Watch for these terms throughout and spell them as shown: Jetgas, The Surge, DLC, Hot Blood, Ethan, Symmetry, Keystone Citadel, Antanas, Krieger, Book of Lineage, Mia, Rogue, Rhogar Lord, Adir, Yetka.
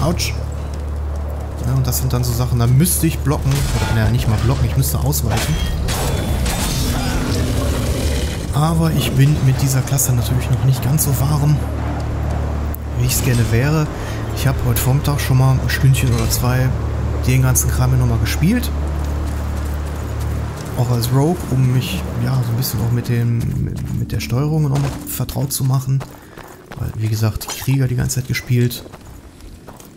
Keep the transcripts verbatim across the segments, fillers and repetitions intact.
Autsch. Ja, und das sind dann so Sachen, da müsste ich blocken. Oder naja, nicht mal blocken, ich müsste ausweichen. Aber ich bin mit dieser Klasse natürlich noch nicht ganz so warm, wie ich es gerne wäre. Ich habe heute Vormittag schon mal ein Stündchen oder zwei den ganzen Kram hier nochmal gespielt. Auch als Rogue, um mich ja so ein bisschen auch mit, dem, mit, mit der Steuerung nochmal vertraut zu machen. Weil, wie gesagt, Krieger die ganze Zeit gespielt.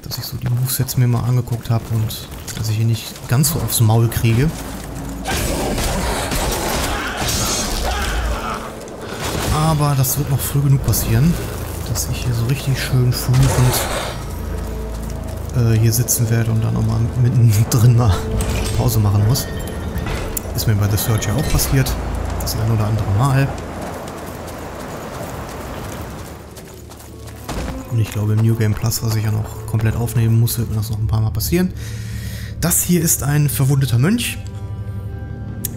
Dass ich so die Movesets mir mal angeguckt habe und dass ich hier nicht ganz so aufs Maul kriege. Aber das wird noch früh genug passieren, dass ich hier so richtig schön fluchend äh, hier sitzen werde und dann nochmal mittendrin mal Pause machen muss. Ist mir bei The Surge ja auch passiert, das ein oder andere Mal. Und ich glaube im New Game Plus, was ich ja noch komplett aufnehmen muss, wird mir das noch ein paar Mal passieren. Das hier ist ein verwundeter Mönch.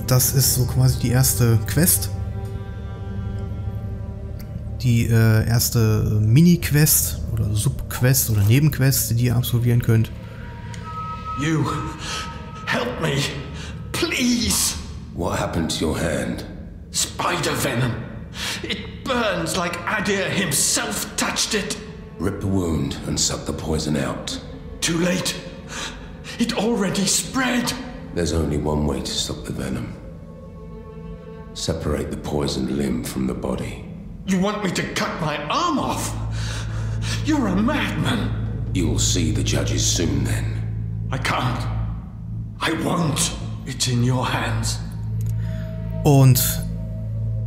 Das ist so quasi die erste Quest. Die äh, erste Mini-Quest oder Sub-Quest oder Nebenquest, die ihr absolvieren könnt. You, help me, please. What happened to your hand? Spider venom. It burns like Adir himself touched it. Rip the wound and suck the poison out. Too late. It already spread. There's only one way to stop the venom. Separate the poisoned limb from the body. You want me to cut my arm off? You're a madman. You'll see the judges soon then. I can't. I won't. It's in your hands. Und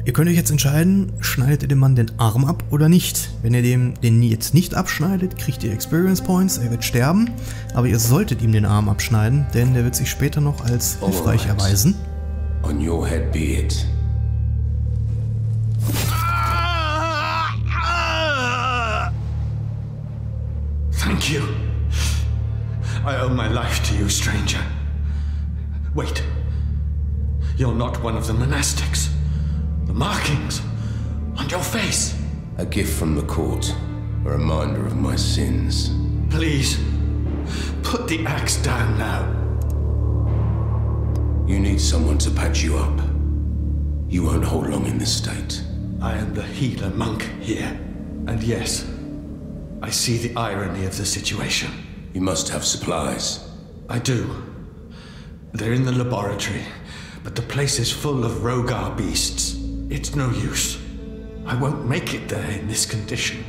ihr könnt euch jetzt entscheiden, schneidet ihr dem Mann den Arm ab oder nicht. Wenn ihr dem den jetzt nicht abschneidet, kriegt ihr Experience Points, er wird sterben. Aber ihr solltet ihm den Arm abschneiden, denn der wird sich später noch als hilfreich right. erweisen. On your head be it. Thank you. I owe my life to you, stranger. Wait. You're not one of the monastics. The markings on your face. A gift from the court. A reminder of my sins. Please, put the axe down now. You need someone to patch you up. You won't hold long in this state. I am the healer monk here. And yes, I see the irony of the situation. You must have supplies. I do. They're in the laboratory, but the place is full of Rhogar beasts. It's no use. I won't make it there in this condition.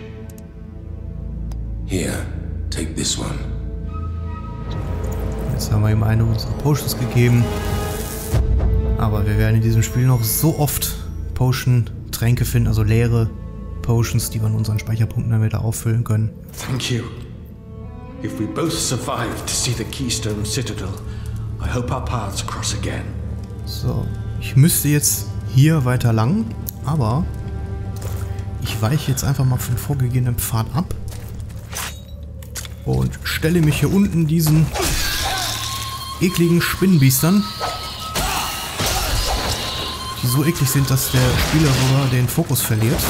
Here, take this one. Jetzt haben wir ihm eine unserer Potions gegeben. Aber wir werden in diesem Spiel noch so oft Potion-Tränke finden, also leere Potions, die wir an unseren Speicherpunkten dann wieder auffüllen können. Thank you. If we both survive to see the Keystone Citadel, I hope our paths cross again. So, ich müsste jetzt hier weiter lang, aber ich weiche jetzt einfach mal von dem vorgegebenen Pfad ab und stelle mich hier unten diesen ekligen Spinnenbiestern, die so eklig sind, dass der Spieler sogar den Fokus verliert.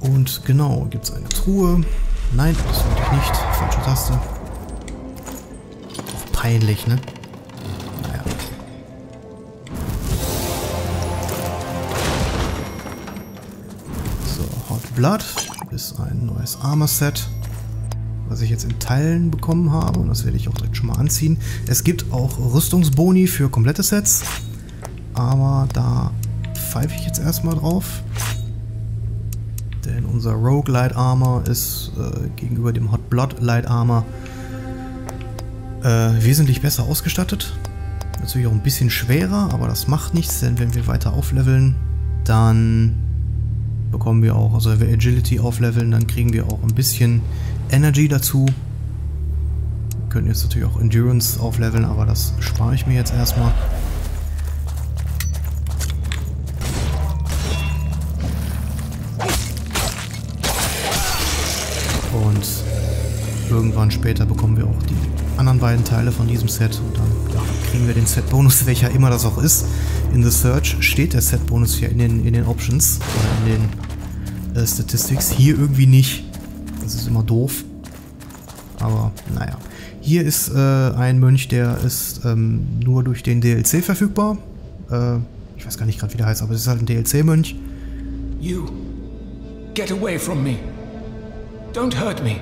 Und genau, gibt es eine Truhe? Nein, das wollte ich nicht. Falsche Taste. Auch peinlich, ne? Naja. So, Hot Blood ist ein neues Armor-Set, was ich jetzt in Teilen bekommen habe. Und das werde ich auch direkt schon mal anziehen. Es gibt auch Rüstungsboni für komplette Sets. Aber da pfeife ich jetzt erstmal drauf. Denn unser Rogue Light Armor ist äh, gegenüber dem Hot Blood Light Armor äh, wesentlich besser ausgestattet. Natürlich auch ein bisschen schwerer, aber das macht nichts, denn wenn wir weiter aufleveln, dann bekommen wir auch, also wenn wir Agility aufleveln, dann kriegen wir auch ein bisschen Energy dazu. Wir können jetzt natürlich auch Endurance aufleveln, aber das spare ich mir jetzt erstmal. Und irgendwann später bekommen wir auch die anderen beiden Teile von diesem Set und dann ja, kriegen wir den Set-Bonus, welcher immer das auch ist. In The Surge steht der Set-Bonus hier in den, in den Options oder in den äh, Statistics. Hier irgendwie nicht. Das ist immer doof. aber naja. Hier ist äh, ein Mönch, der ist ähm, nur durch den D L C verfügbar. Äh, ich weiß gar nicht gerade, wie der heißt, aber es ist halt ein D L C-Mönch. You, get away from me. Don't hurt me.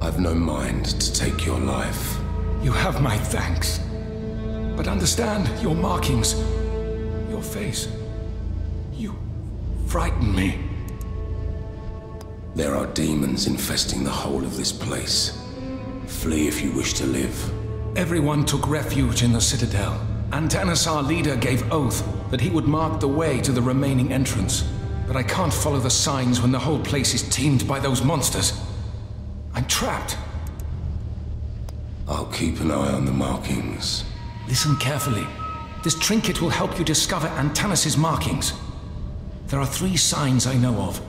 I've no mind to take your life. You have my thanks. But understand your markings, your face. You frighten me. There are demons infesting the whole of this place. Flee if you wish to live. Everyone took refuge in the Citadel. Antanas, our leader, gave oath that he would mark the way to the remaining entrance. But I can't follow the signs when the whole place is teemed by those monsters. I'm trapped. I'll keep an eye on the markings. Listen carefully. This trinket will help you discover Antanas' markings. There are three signs I know of.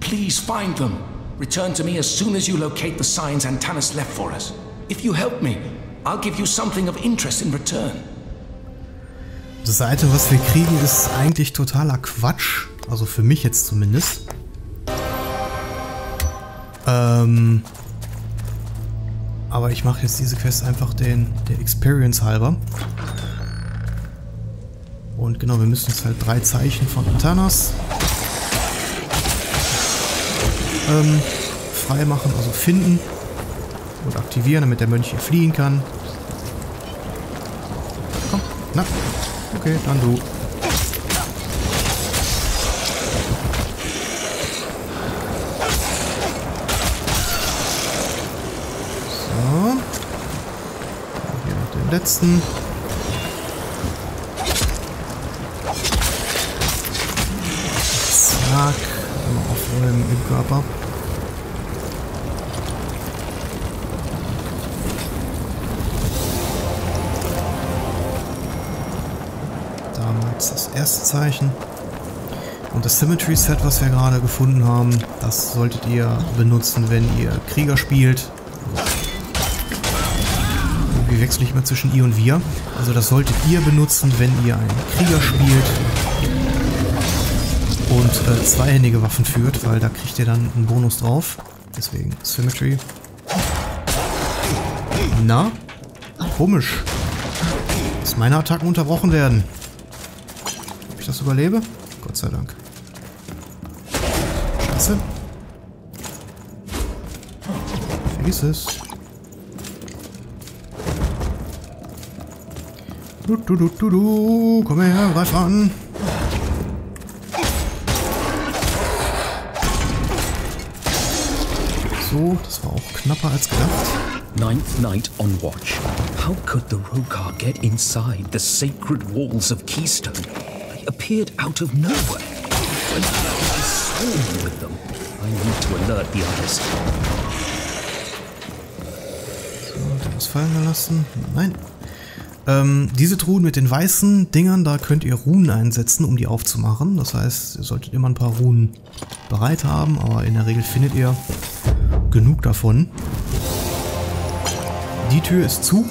Please find them. Return to me as soon as you locate the signs Antanas left for us. If you help me, I'll give you something of interest in return. Das Item, was wir kriegen, ist eigentlich totaler Quatsch. Also für mich jetzt zumindest. Ähm, aber ich mache jetzt diese Quest einfach den, der Experience halber. Und genau, wir müssen jetzt halt drei Zeichen von Antanas Ähm, frei machen, also finden und aktivieren, damit der Mönch hier fliehen kann. Komm, na, okay, dann du. So. Hier noch den letzten. Zack. Immer auf dem Körper. Damals das erste Zeichen. Und das Symmetry Set, was wir gerade gefunden haben, das solltet ihr benutzen, wenn ihr Krieger spielt. Irgendwie wechsle ich immer zwischen ihr und wir. Also das solltet ihr benutzen, wenn ihr einen Krieger spielt und äh, zweihändige Waffen führt, weil da kriegt ihr dann einen Bonus drauf. Deswegen Symmetry. Na? Komisch. Dass meine Attacken unterbrochen werden. Ob ich das überlebe? Gott sei Dank. Scheiße. Vergiss es. Du, du, du, du, du. Komm her, greif an. So, das war auch knapper als gedacht. Ninth night on watch. How could the Rhogar get inside the sacred walls of Keystone? They appeared out of nowhere. When I swarmed with them, I need to alert the others. So, der muss fallen gelassen. Nein. Ähm, diese Truhen mit den weißen Dingern, da könnt ihr Runen einsetzen, um die aufzumachen. Das heißt, ihr solltet immer ein paar Runen bereit haben, aber in der Regel findet ihr genug davon. Die Tür ist zu,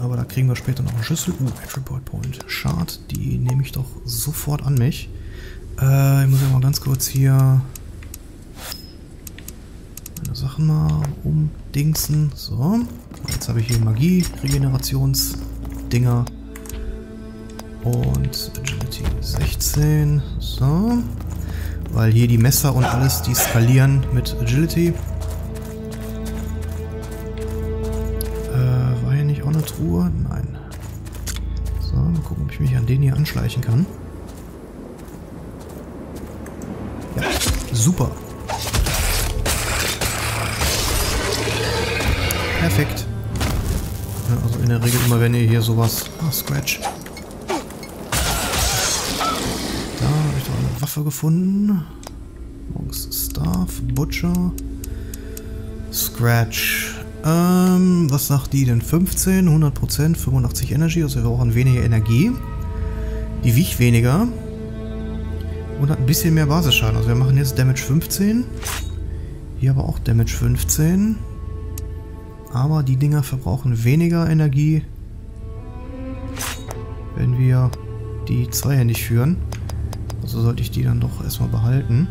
aber da kriegen wir später noch einen Schlüssel. Uh, Attribute Point. Shard, die nehme ich doch sofort an mich. Äh, ich muss ja mal ganz kurz hier meine Sachen mal umdingsen. So, jetzt habe ich hier Magie, Regenerationsdinger und Agility sechzehn. So. Weil hier die Messer und alles, die skalieren mit Agility. Äh, war hier nicht auch eine Truhe? Nein. So, mal gucken, ob ich mich an den hier anschleichen kann. Ja, super. Perfekt. Ja, also in der Regel immer, wenn ihr hier sowas... Ah, Scratch. Waffe gefunden. Monks Staff, Butcher, Scratch. Ähm, was sagt die denn? fünfzehn, hundert Prozent, fünfundachtzig Energy, also wir brauchen weniger Energie. Die wiegt weniger. Und hat ein bisschen mehr Basisschaden. Also wir machen jetzt Damage fünfzehn. Hier aber auch Damage fünfzehn. Aber die Dinger verbrauchen weniger Energie, wenn wir die zweihändig führen. Also sollte ich die dann doch erstmal behalten.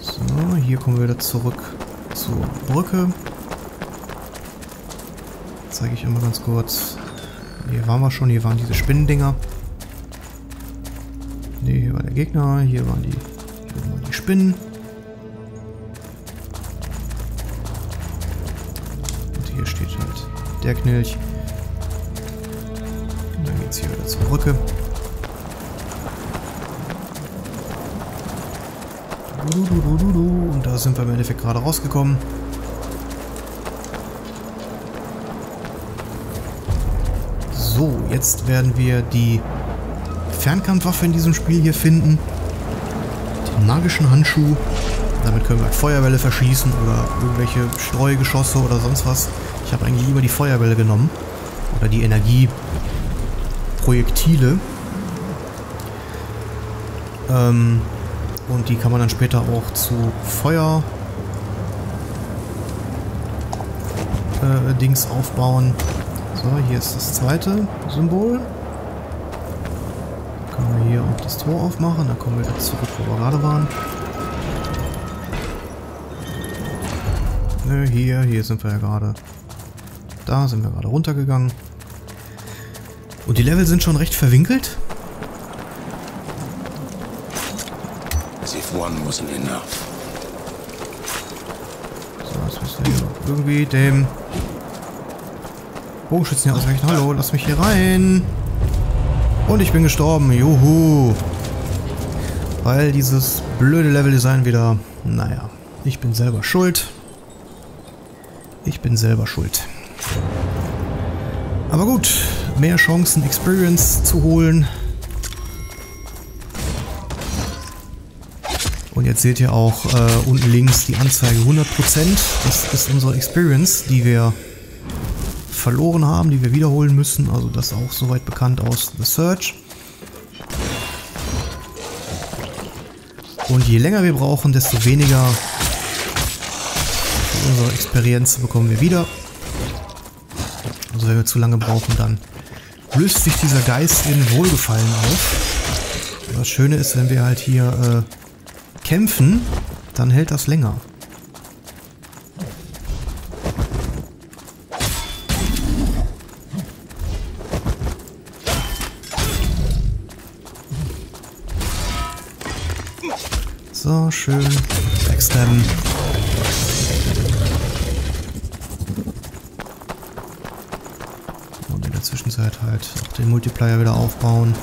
So. So, hier kommen wir wieder zurück zur Brücke. Zeige ich immer ganz kurz. Hier waren wir schon, hier waren diese Spinnendinger. Ne, hier war der Gegner, hier waren die, hier waren die Spinnen. Und hier steht halt der Knilch. Und dann geht's hier wieder zur Brücke. Und da sind wir im Endeffekt gerade rausgekommen. So, jetzt werden wir die Fernkampfwaffe in diesem Spiel hier finden. Den magischen Handschuh. Damit können wir halt Feuerbälle verschießen oder irgendwelche Streugeschosse oder sonst was. Ich habe eigentlich lieber die Feuerbälle genommen. Oder die Energieprojektile. Ähm... Und die kann man dann später auch zu Feuer äh, Dings aufbauen. So, hier ist das zweite Symbol. Dann können wir hier auch das Tor aufmachen. Dann kommen wir wieder zurück, wo wir gerade waren. Nö, hier, hier sind wir ja gerade. Da sind wir gerade runtergegangen. Und die Level sind schon recht verwinkelt. One wasn't enough. So, jetzt müssen wir irgendwie dem Bogenschützen hier ausweichen. Hallo, lass mich hier rein. Und ich bin gestorben. Juhu. Weil dieses blöde Level-Design wieder... Naja, ich bin selber schuld. Ich bin selber schuld. Aber gut, mehr Chancen, Experience zu holen. Und jetzt seht ihr auch äh, unten links die Anzeige hundert Prozent. Das ist unsere Experience, die wir verloren haben, die wir wiederholen müssen. Also das auch soweit bekannt aus The Surge. Und je länger wir brauchen, desto weniger unsere Experience bekommen wir wieder. Also wenn wir zu lange brauchen, dann löst sich dieser Geist in Wohlgefallen auf. Und das Schöne ist, wenn wir halt hier... Äh, kämpfen, dann hält das länger. So, schön backstabben. Und in der Zwischenzeit halt auch den Multiplayer wieder aufbauen.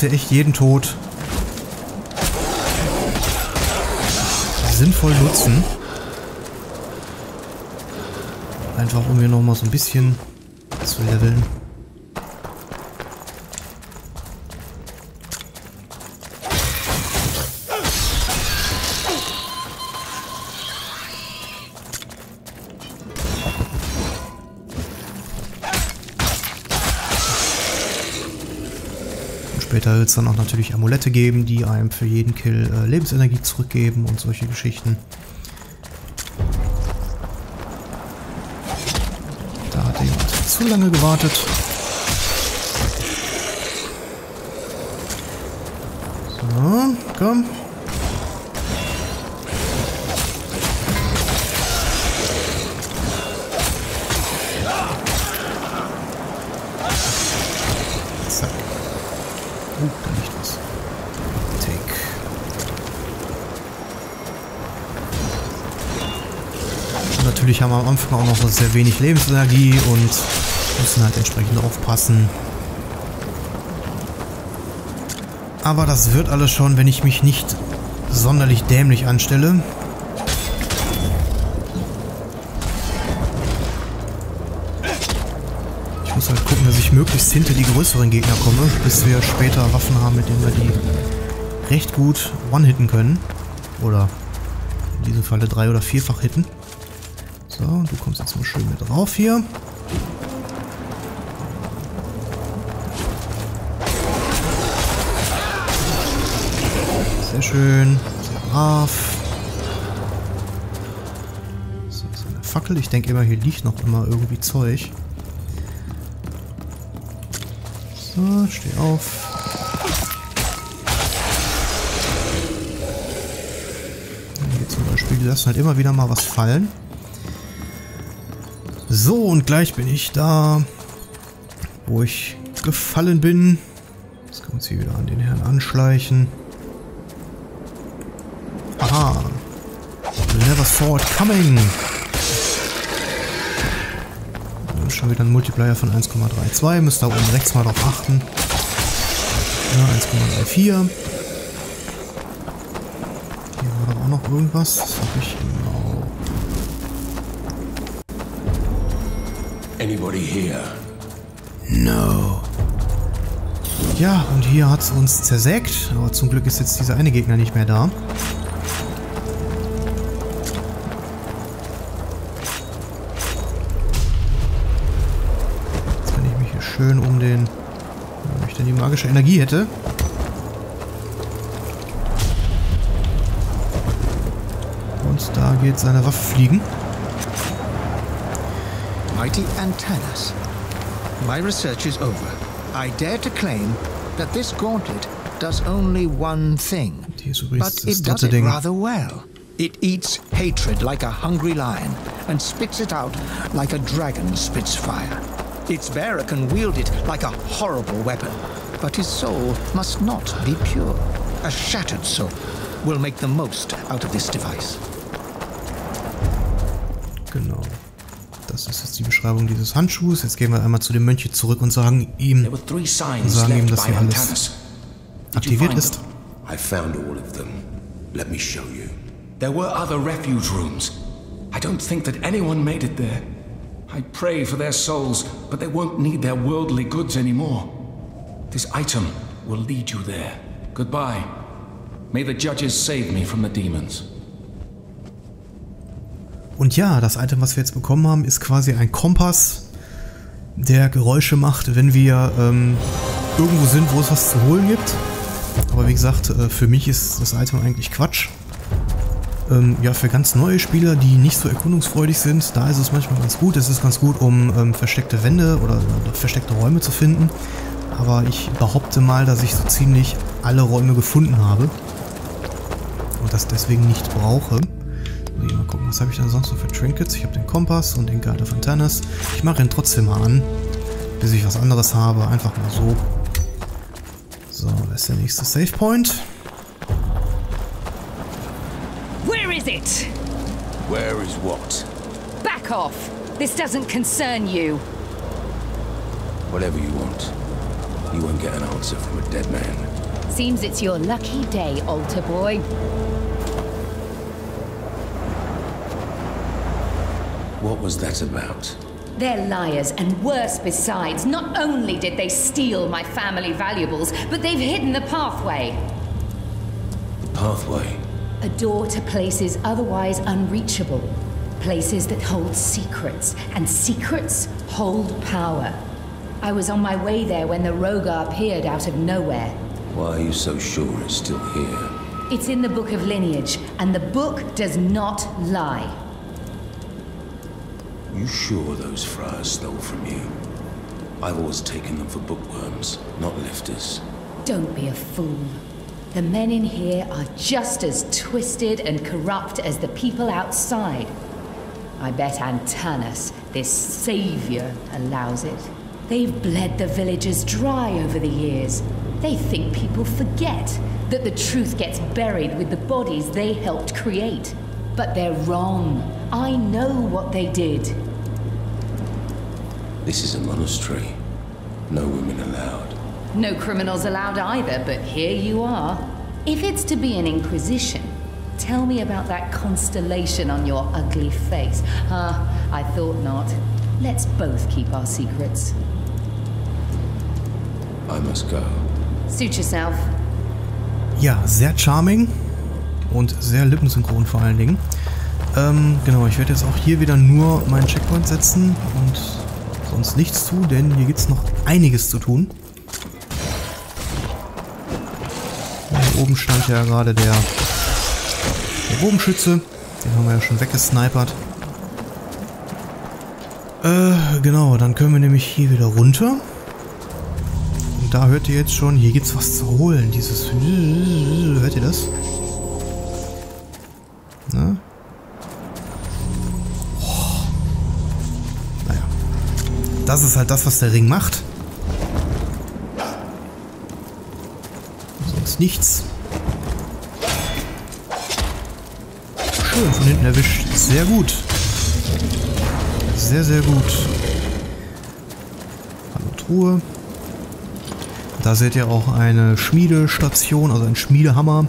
Hier echt jeden Tod sinnvoll nutzen. Einfach um hier nochmal so ein bisschen zu leveln. Später wird es dann auch natürlich Amulette geben, die einem für jeden Kill äh, Lebensenergie zurückgeben und solche Geschichten. Da hat jemand zu lange gewartet. So, komm. Natürlich haben wir am Anfang auch noch sehr wenig Lebensenergie und müssen halt entsprechend aufpassen. Aber das wird alles schon, wenn ich mich nicht sonderlich dämlich anstelle. Ich muss halt gucken, dass ich möglichst hinter die größeren Gegner komme, bis wir später Waffen haben, mit denen wir die recht gut one-hitten können. Oder in diesem Falle drei- oder vierfach hitten. So, und du kommst jetzt mal schön mit drauf hier. Sehr schön. Sehr brav. So, so eine Fackel. Ich denke immer, hier liegt noch immer irgendwie Zeug. So, steh auf. Die lassen halt immer wieder mal was fallen. So, und gleich bin ich da, wo ich gefallen bin. Jetzt können wir uns hier wieder an den Herrn anschleichen. Aha. Never saw it coming. Schon wieder ein Multiplier von eins Komma zweiunddreißig. Müsst da oben rechts mal drauf achten. Ja, eins Komma vierunddreißig. Noch irgendwas? Was hab ich genau? Anybody here? No. Ja, und hier hat es uns zersägt, aber zum Glück ist jetzt dieser eine Gegner nicht mehr da. Jetzt kann ich mich hier schön um den, wenn ich denn die magische Energie hätte. Da geht seine Waffe fliegen. Mighty Antanas, my research is over. I dare to claim that this gauntlet does only one thing, but it does it rather well. It eats hatred like a hungry lion and spits it out like a dragon spits fire. Its bearer can wield it like a horrible weapon, but his soul must not be pure. A shattered soul will make the most out of this device. Genau. Das ist jetzt die Beschreibung dieses Handschuhs. Jetzt gehen wir einmal zu dem Mönch zurück und sagen ihm, und sagen ihm, dass hier alles aktiviert ist. I found all of them. Let me show you. There were other refuge rooms. I don't think that anyone made it there. I pray for their souls, but they won't need their worldly goods anymore. This item will lead you there. Goodbye. May the judges save me from the demons. Und ja, das Item, was wir jetzt bekommen haben, ist quasi ein Kompass, der Geräusche macht, wenn wir ähm, irgendwo sind, wo es was zu holen gibt. Aber wie gesagt, äh, für mich ist das Item eigentlich Quatsch. Ähm, ja, für ganz neue Spieler, die nicht so erkundungsfreudig sind, da ist es manchmal ganz gut. Es ist ganz gut, um ähm, versteckte Wände oder äh, versteckte Räume zu finden. Aber ich behaupte mal, dass ich so ziemlich alle Räume gefunden habe und das deswegen nicht brauche. Nee, mal gucken, was habe ich denn sonst noch für Trinkets? Ich habe den Kompass und den Guide of Antanas. Ich mache ihn trotzdem mal an, bis ich was anderes habe. Einfach mal so. So, da ist der nächste Save Point. Where is it? Where is what? Back off. This doesn't concern you. Whatever you want, you won't get an answer from a dead man. Seems it's your lucky day, altar boy. What was that about? They're liars, and worse besides. Not only did they steal my family valuables, but they've hidden the pathway. The pathway? A door to places otherwise unreachable. Places that hold secrets, and secrets hold power. I was on my way there when the Rhogar appeared out of nowhere. Why are you so sure it's still here? It's in the Book of Lineage, and the book does not lie. You sure those friars stole from you? I've always taken them for bookworms, not lifters. Don't be a fool. The men in here are just as twisted and corrupt as the people outside. I bet Antanas, this savior, allows it. They've bled the villagers dry over the years. They think people forget that the truth gets buried with the bodies they helped create. But they're wrong. I know what they did. This is a monastery. No women allowed. No criminals allowed either, but here you are. If it's to be an inquisition, tell me about that constellation on your ugly face. Ah, I thought not. Let's both keep our secrets. I must go. Suit yourself. Ja, sehr charming und sehr lippensynchron vor allen Dingen. Ähm, genau, ich werde jetzt auch hier wieder nur meinen Checkpoint setzen und sonst nichts zu, denn hier gibt es noch einiges zu tun. Hier oben stand ja gerade der, der Bogenschütze. Den haben wir ja schon weggesnipert. Äh, genau, dann können wir nämlich hier wieder runter. Und da hört ihr jetzt schon, hier gibt's was zu holen. Dieses... Hört ihr das? Ne? Oh. Naja. Das ist halt das, was der Ring macht. Sonst nichts. Schön, von hinten erwischt. Sehr gut. Sehr, sehr gut. Hallo Truhe. Da seht ihr auch eine Schmiedestation, also ein Schmiedehammer.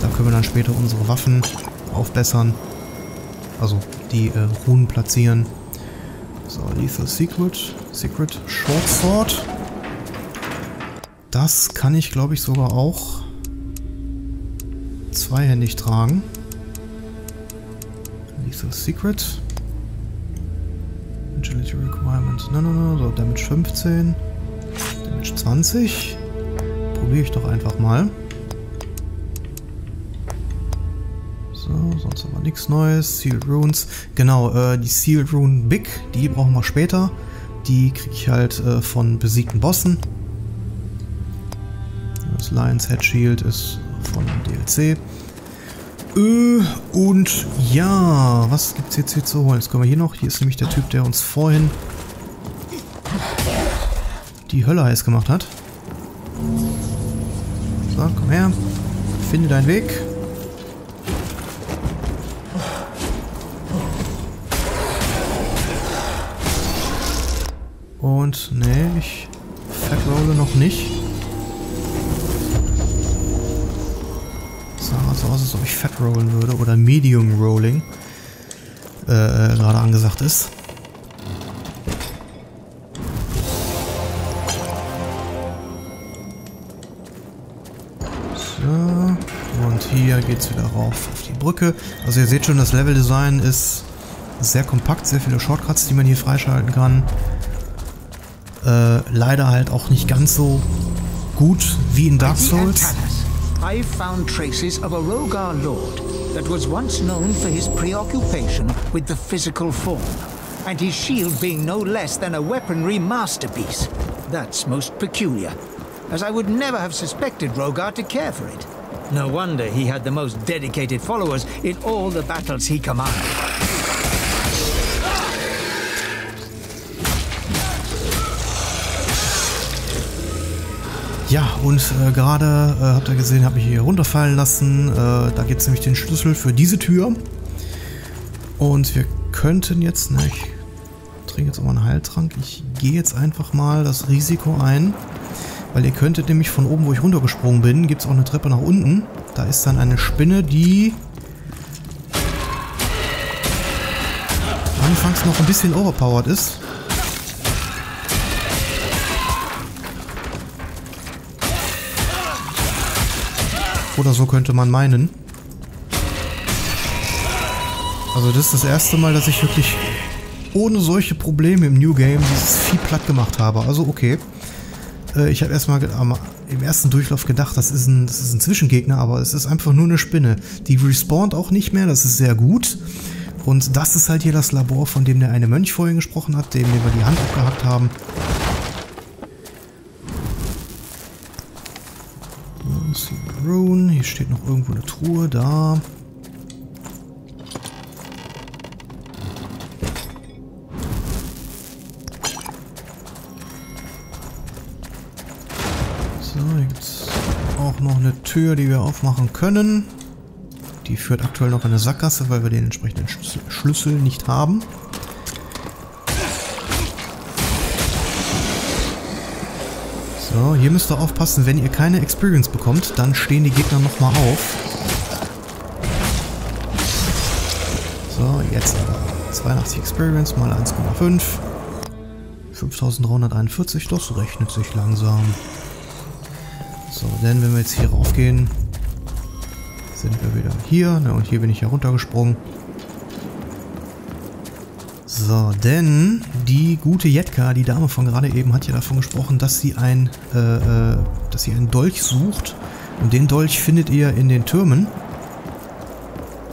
Da können wir dann später unsere Waffen aufbessern. Also die äh, Runen platzieren. So, Lethal Secret. Secret Short Sword. Das kann ich, glaube ich, sogar auch zweihändig tragen. Lethal Secret. Agility Requirement. Nein, nein, nein. So, Damage fünfzehn. Damage zwanzig. Probiere ich doch einfach mal. So, sonst aber nichts Neues. Sealed Runes. Genau, äh, die Sealed Rune Big, die brauchen wir später. Die kriege ich halt äh, von besiegten Bossen. Das Lions Head Shield ist von D L C. Und ja, was gibt es jetzt hier zu holen? Jetzt kommen wir hier noch. Hier ist nämlich der Typ, der uns vorhin die Hölle heiß gemacht hat. So, komm her. Finde deinen Weg. Und nee, ich verrolle noch nicht. So aus, als ob ich Fat rollen würde oder Medium Rolling äh, gerade angesagt ist. So, und hier geht's wieder rauf auf die Brücke. Also ihr seht schon, das Level-Design ist sehr kompakt, sehr viele Shortcuts, die man hier freischalten kann. Äh, leider halt auch nicht ganz so gut wie in Dark Souls. I've found traces of a Rhogar Lord that was once known for his preoccupation with the physical form, and his shield being no less than a weaponry masterpiece. That's most peculiar, as I would never have suspected Rhogar to care for it. No wonder he had the most dedicated followers in all the battles he commanded. Ja, und äh, gerade, äh, habt ihr gesehen, habe ich hier runterfallen lassen. Äh, da gibt es nämlich den Schlüssel für diese Tür. Und wir könnten jetzt, ne, ich trinke jetzt auch mal einen Heiltrank. Ich gehe jetzt einfach mal das Risiko ein. Weil ihr könntet nämlich von oben, wo ich runtergesprungen bin, gibt es auch eine Treppe nach unten. Da ist dann eine Spinne, die anfangs noch ein bisschen overpowered ist. Oder so könnte man meinen. Also das ist das erste Mal, dass ich wirklich ohne solche Probleme im New Game dieses Vieh platt gemacht habe. Also okay. Äh, ich habe erstmal äh, im ersten Durchlauf gedacht, das ist, ein, das ist ein Zwischengegner, aber es ist einfach nur eine Spinne. Die respawnt auch nicht mehr, das ist sehr gut. Und das ist halt hier das Labor, von dem der eine Mönch vorhin gesprochen hat, dem, dem wir die Hand abgehackt haben. Hier steht noch irgendwo eine Truhe, da. So, hier gibt es auch noch eine Tür, die wir aufmachen können. Die führt aktuell noch in eine Sackgasse, weil wir den entsprechenden Schlüssel nicht haben. So, hier müsst ihr aufpassen, wenn ihr keine Experience bekommt, dann stehen die Gegner nochmal auf. So, jetzt aber. zweiundachtzig Experience mal eins Komma fünf. fünftausenddreihunderteinundvierzig, das rechnet sich langsam. So, denn wenn wir jetzt hier raufgehen, sind wir wieder hier. Ne, und hier bin ich ja runtergesprungen. So, denn die gute Yetka, die Dame von gerade eben, hat ja davon gesprochen, dass sie, ein, äh, äh, dass sie einen Dolch sucht. Und den Dolch findet ihr in den Türmen.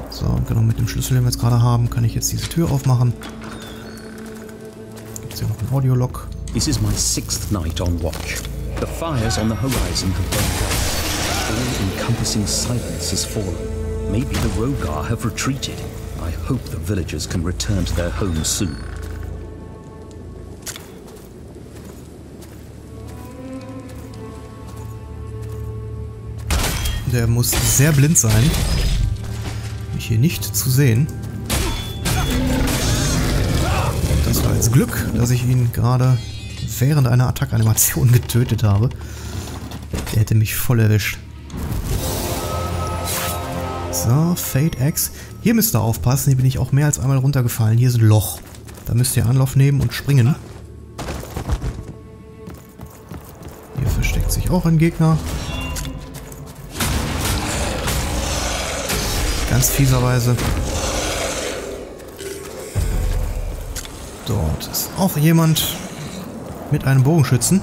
So, genau, mit dem Schlüssel, den wir jetzt gerade haben, kann ich jetzt diese Tür aufmachen. Gibt es hier noch einen Audiolog. This is my sixth night on watch. The fires on the horizon have burned. All-encompassing silence has fallen. Maybe the Rhogar have retreated. I hope the villagers can return to their homes soon. Der muss sehr blind sein, mich hier nicht zu sehen. Das war jetzt Glück, dass ich ihn gerade während einer Attackanimation getötet habe. Der hätte mich voll erwischt. So, Fate Axe. Hier müsst ihr aufpassen, hier bin ich auch mehr als einmal runtergefallen. Hier ist ein Loch. Da müsst ihr Anlauf nehmen und springen. Hier versteckt sich auch ein Gegner. Ganz fieserweise. Dort ist auch jemand mit einem Bogenschützen.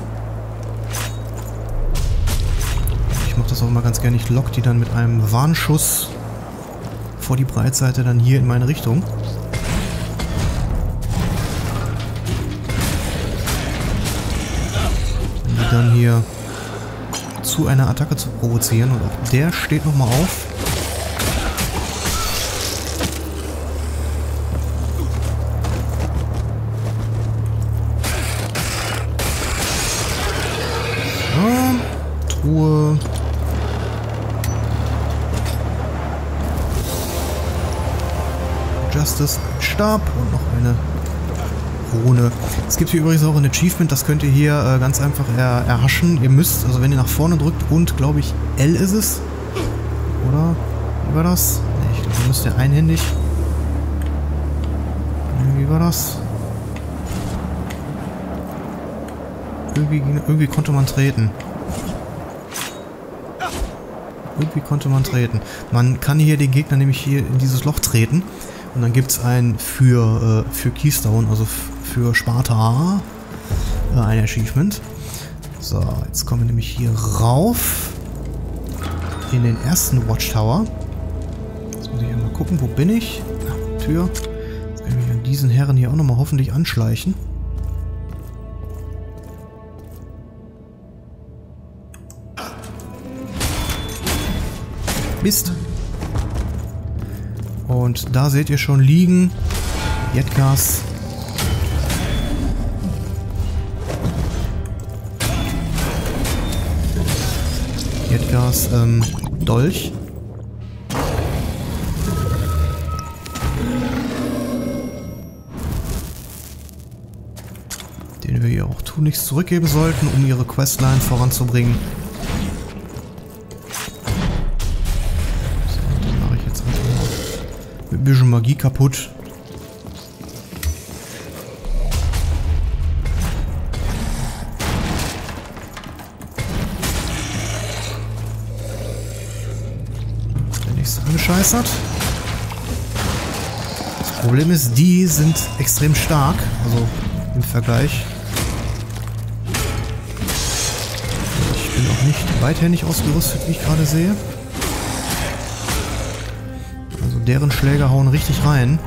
Ich mache das auch immer ganz gerne. Ich lock die dann mit einem Warnschuss vor die Breitseite dann hier in meine Richtung. Um die dann hier zu einer Attacke zu provozieren. Und auch der steht nochmal auf. Ruhe. Justice, ein Stab und noch eine Rune. Es gibt hier übrigens auch ein Achievement, das könnt ihr hier äh, ganz einfach er erhaschen. Ihr müsst, also wenn ihr nach vorne drückt und, glaube ich, L ist es. Oder? Wie war das? Nee, ich glaube, ihr müsst ja einhändig. Wie war das? Irgendwie, irgendwie konnte man treten. Irgendwie konnte man treten. Man kann hier den Gegner nämlich hier in dieses Loch treten. Und dann gibt es ein für, äh, für Keystone, also für Sparta, äh, ein Achievement. So, jetzt kommen wir nämlich hier rauf. In den ersten Watchtower. Jetzt muss ich einmal gucken, wo bin ich? Ah, Tür. Jetzt kann ich mich an diesen Herren hier auch nochmal hoffentlich anschleichen. Mist. Und da seht ihr schon liegen Jetgas. Jetgas, ähm, Dolch. Den wir hier auch tunlichst zurückgeben sollten, um ihre Questline voranzubringen. Bisschen Magie kaputt. Der nächste angescheißert. Das Problem ist, die sind extrem stark, also im Vergleich. Ich bin auch nicht weithändig ausgerüstet, wie ich gerade sehe. Deren Schläger hauen richtig rein.